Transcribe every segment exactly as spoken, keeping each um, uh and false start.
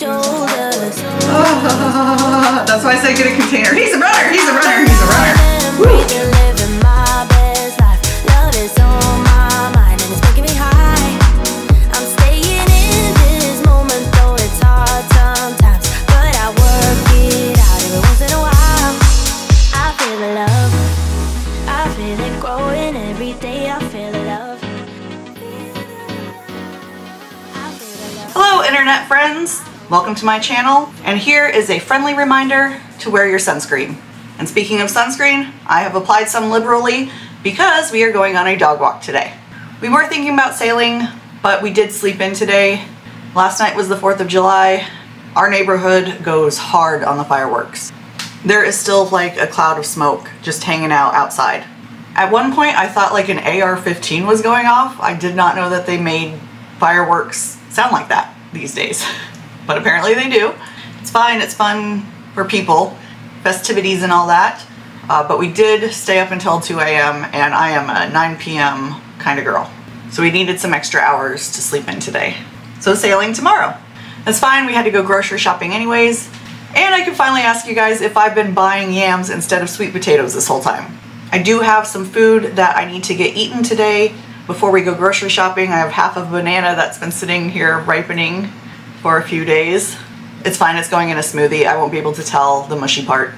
shoulders. Oh, that's why I said get a container. He's a runner, he's a runner, he's a runner. Woo. Hello internet friends, welcome to my channel, and here is a friendly reminder to wear your sunscreen. And speaking of sunscreen, I have applied some liberally because we are going on a dog walk today. We were thinking about sailing, but we did sleep in today. Last night was the fourth of July. Our neighborhood goes hard on the fireworks. There is still like a cloud of smoke just hanging out outside. At one point I thought like an A R fifteen was going off. I did not know that they made fireworks sound like that these days, but apparently they do. It's fine, it's fun for people, festivities and all that, uh, but we did stay up until two A M and I am a nine P M kind of girl, so we needed some extra hours to sleep in today. So sailing tomorrow. That's fine, we had to go grocery shopping anyways, and I can finally ask you guys if I've been buying yams instead of sweet potatoes this whole time. I do have some food that I need to get eaten today before we go grocery shopping. I have half of a banana that's been sitting here ripening for a few days. It's fine, it's going in a smoothie. I won't be able to tell the mushy part.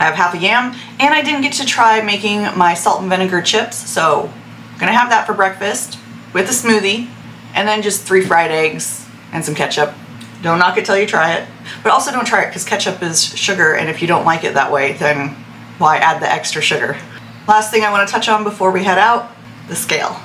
I have half a yam, and I didn't get to try making my salt and vinegar chips, so I'm gonna have that for breakfast with a smoothie, and then just three fried eggs and some ketchup. Don't knock it till you try it, but also don't try it because ketchup is sugar, and if you don't like it that way, then why add the extra sugar? Last thing I wanna touch on before we head out, the scale.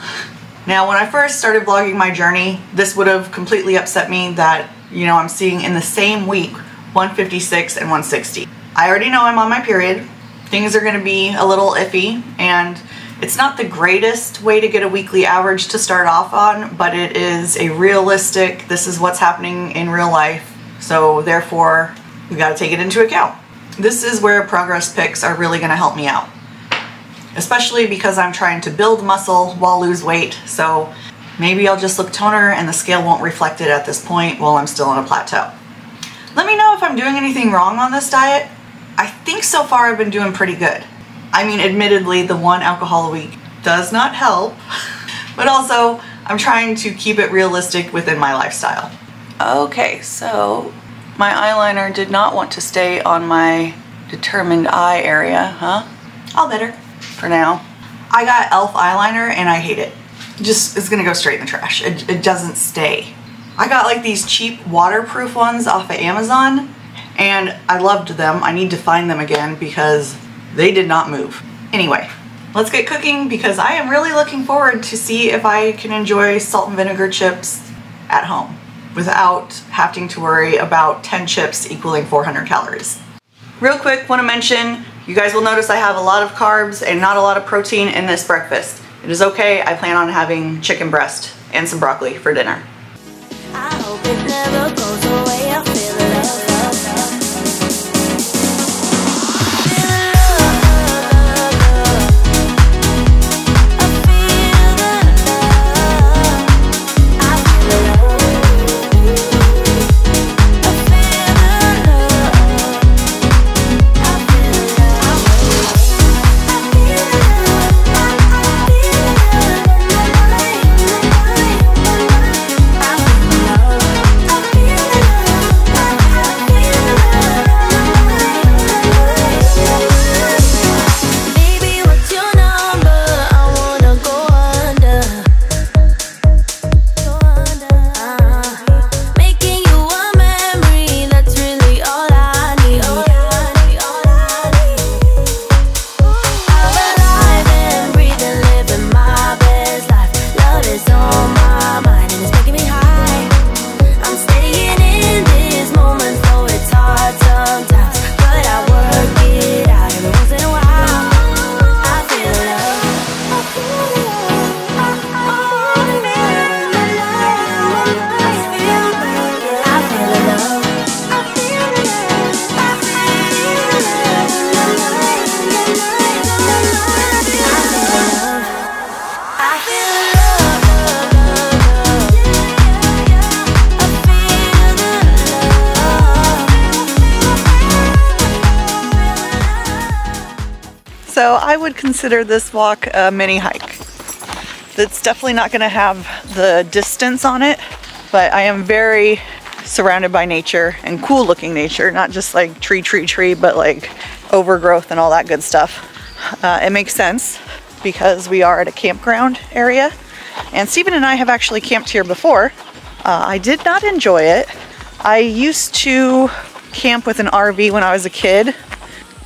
Now, when I first started vlogging my journey, this would have completely upset me that, you know, I'm seeing in the same week one fifty-six and one sixty. I already know I'm on my period. Things are gonna be a little iffy, and it's not the greatest way to get a weekly average to start off on, but it is a realistic, this is what's happening in real life, so therefore we gotta take it into account. This is where progress pics are really gonna help me out, especially because I'm trying to build muscle while lose weight, so maybe I'll just look toner and the scale won't reflect it at this point while I'm still on a plateau. Let me know if I'm doing anything wrong on this diet. I think so far I've been doing pretty good. I mean, admittedly, the one alcohol a week does not help, but also I'm trying to keep it realistic within my lifestyle. Okay, so my eyeliner did not want to stay on my determined eye area, huh? I'll bet her. For now. I got e l f eyeliner and I hate it. Just, it's gonna go straight in the trash. It, it doesn't stay. I got like these cheap waterproof ones off of Amazon and I loved them. I need to find them again because they did not move. Anyway, let's get cooking because I am really looking forward to see if I can enjoy salt and vinegar chips at home without having to worry about ten chips equaling four hundred calories. Real quick, wanna mention, you guys will notice I have a lot of carbs and not a lot of protein in this breakfast. It is okay, I plan on having chicken breast and some broccoli for dinner. I hope it never goes away. I feel it up, up, would consider this walk a mini hike. That's definitely not going to have the distance on it, but I am very surrounded by nature and cool looking nature, not just like tree, tree, tree, but like overgrowth and all that good stuff. Uh, it makes sense because we are at a campground area, and Stephen and I have actually camped here before. Uh, I did not enjoy it. I used to camp with an R V when I was a kid.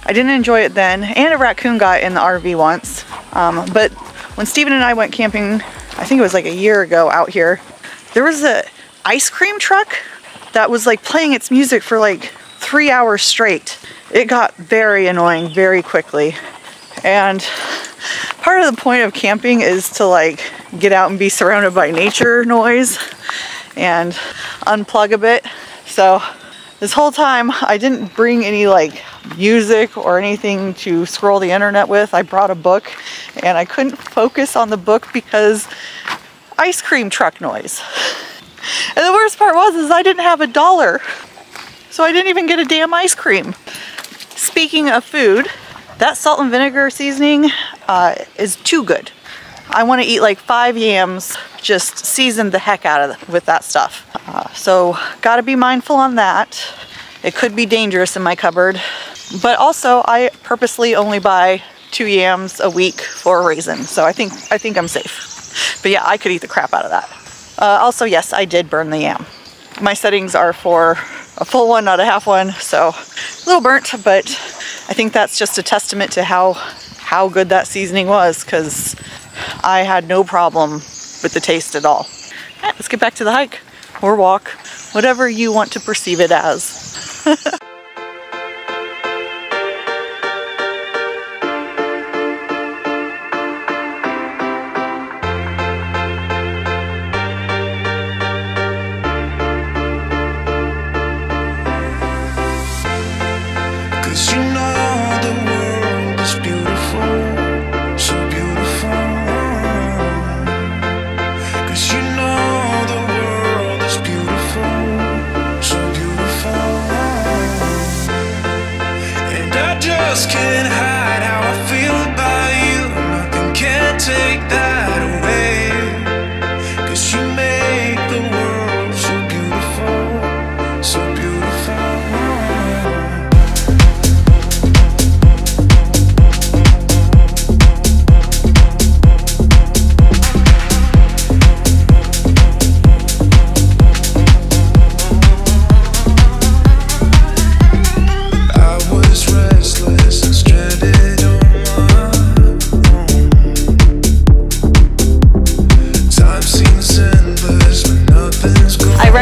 I didn't enjoy it then, and a raccoon got in the R V once. Um, but when Stephen and I went camping, I think it was like a year ago out here, there was a ice cream truck that was like playing its music for like three hours straight. It got very annoying very quickly. And part of the point of camping is to like get out and be surrounded by nature noise and unplug a bit. So this whole time I didn't bring any like music or anything to scroll the internet with. I brought a book, and I couldn't focus on the book because ice cream truck noise. And the worst part was is I didn't have a dollar, so I didn't even get a damn ice cream. Speaking of food, that salt and vinegar seasoning uh, is too good. I want to eat like five yams just seasoned the heck out of with that stuff. Uh, so gotta be mindful on that. It could be dangerous in my cupboard. But also I purposely only buy two yams a week for a reason. So I think, I think I'm safe. But yeah, I could eat the crap out of that. Uh, also, yes, I did burn the yam. My settings are for a full one, not a half one. So a little burnt, but I think that's just a testament to how, how good that seasoning was, because I had no problem with the taste at all. All right, let's get back to the hike or walk, whatever you want to perceive it as.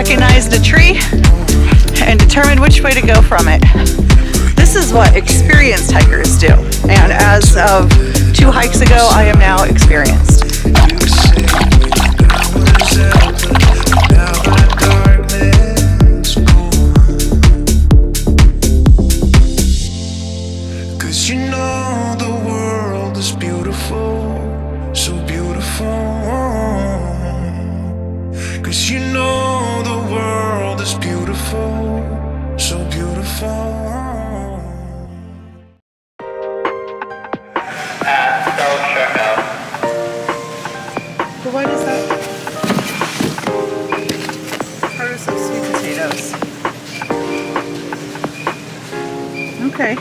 Recognized a tree and determined which way to go from it. This is what experienced hikers do, and as of two hikes ago, I am now experienced. Okay.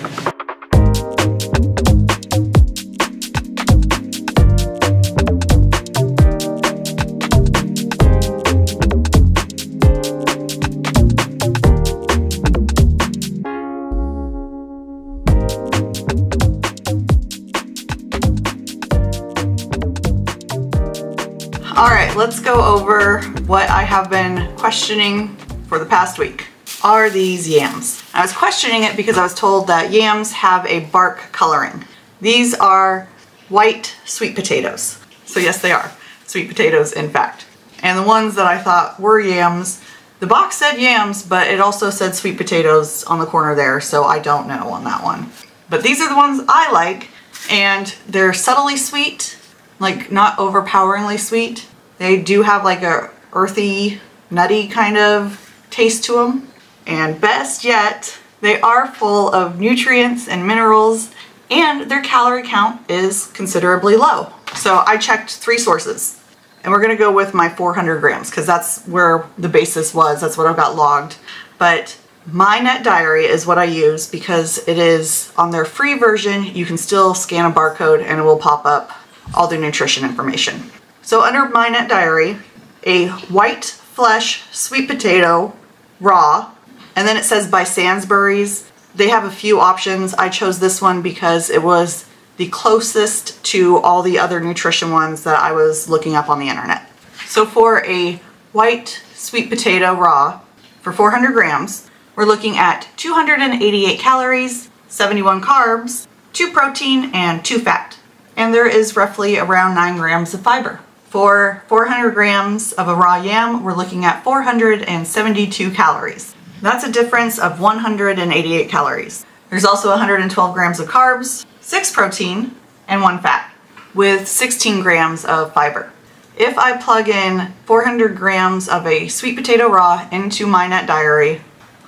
All right, let's go over what I have been questioning for the past week. Are these yams? I was questioning it because I was told that yams have a bark coloring. These are white sweet potatoes. So yes, they are sweet potatoes, in fact. And the ones that I thought were yams, the box said yams, but it also said sweet potatoes on the corner there, so I don't know on that one. But these are the ones I like, and they're subtly sweet, like not overpoweringly sweet. They do have like a earthy, nutty kind of taste to them. And best yet, they are full of nutrients and minerals and their calorie count is considerably low. So I checked three sources, and we're gonna go with my four hundred grams because that's where the basis was, that's what I've got logged. But My Net Diary is what I use because it is on their free version. You can still scan a barcode and it will pop up all their nutrition information. So under My Net Diary, a white flesh sweet potato raw, and then it says by Sainsbury's. They have a few options. I chose this one because it was the closest to all the other nutrition ones that I was looking up on the internet. So for a white sweet potato raw for four hundred grams, we're looking at two hundred eighty-eight calories, seventy-one carbs, two protein, and two fat. And there is roughly around nine grams of fiber. For four hundred grams of a raw yam, we're looking at four hundred seventy-two calories. That's a difference of one hundred eighty-eight calories. There's also one hundred twelve grams of carbs, six protein, and one fat, with sixteen grams of fiber. If I plug in four hundred grams of a sweet potato raw into my Net Diary,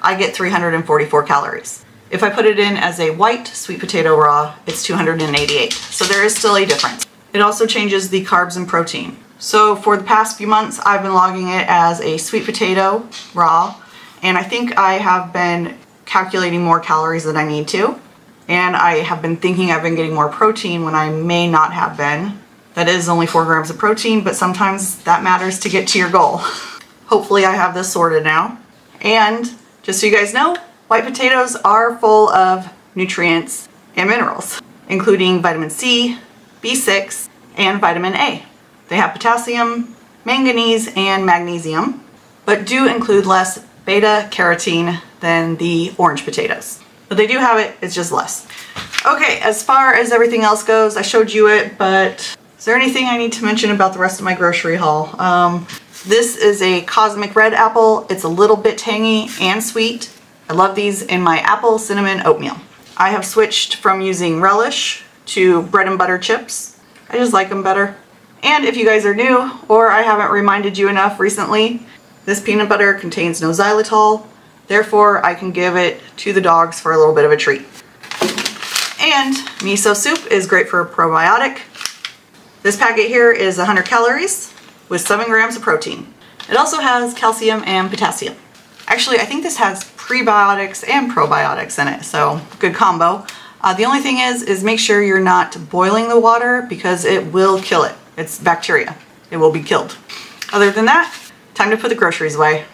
I get three hundred forty-four calories. If I put it in as a white sweet potato raw, it's two hundred eighty-eight. So there is still a difference. It also changes the carbs and protein. So for the past few months, I've been logging it as a sweet potato raw, and I think I have been calculating more calories than I need to. And I have been thinking I've been getting more protein when I may not have been. That is only four grams of protein, but sometimes that matters to get to your goal. Hopefully I have this sorted now. And just so you guys know, white potatoes are full of nutrients and minerals, including vitamin C, B six, and vitamin A. They have potassium, manganese, and magnesium, but do include less beta carotene than the orange potatoes. But they do have it, it's just less. Okay, as far as everything else goes, I showed you it, but is there anything I need to mention about the rest of my grocery haul? Um, This is a Cosmic Red Apple. It's a little bit tangy and sweet. I love these in my apple cinnamon oatmeal. I have switched from using relish to bread and butter chips. I just like them better. And if you guys are new, or I haven't reminded you enough recently, this peanut butter contains no xylitol. Therefore, I can give it to the dogs for a little bit of a treat. And miso soup is great for a probiotic. This packet here is one hundred calories. With seven grams of protein. It also has calcium and potassium. Actually, I think this has prebiotics and probiotics in it, so good combo. Uh, the only thing is, is make sure you're not boiling the water because it will kill it. It's bacteria. It will be killed. Other than that, time to put the groceries away.